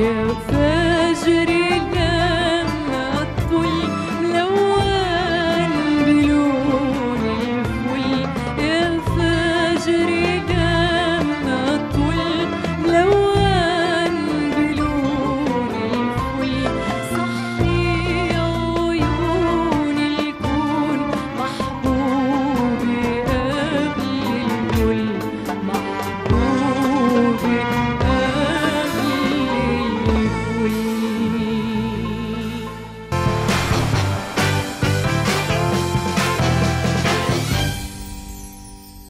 you.